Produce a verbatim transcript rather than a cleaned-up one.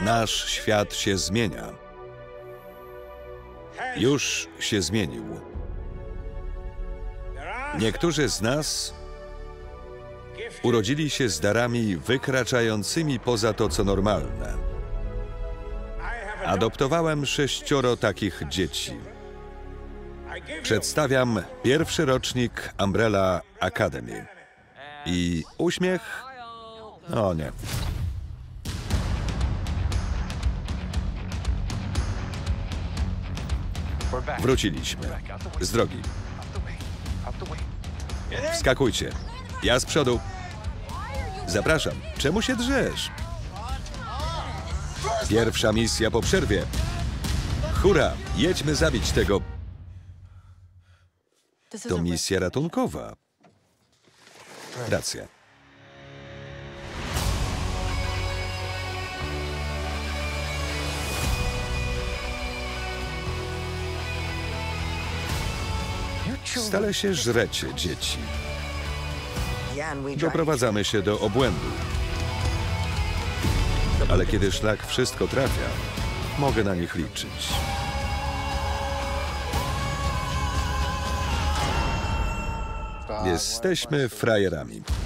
Nasz świat się zmienia. Już się zmienił. Niektórzy z nas urodzili się z darami wykraczającymi poza to, co normalne. Adoptowałem sześcioro takich dzieci. Przedstawiam pierwszy rocznik Umbrella Academy. I uśmiech? O nie. Wróciliśmy. Z drogi. Wskakujcie. Ja z przodu. Zapraszam. Czemu się drzesz? Pierwsza misja po przerwie. Hurra! Jedźmy zabić tego... To misja ratunkowa. Racja. Stale się żrecie, dzieci. Doprowadzamy się do obłędu. Ale kiedy szlak wszystko trafia, mogę na nich liczyć. Jesteśmy frajerami.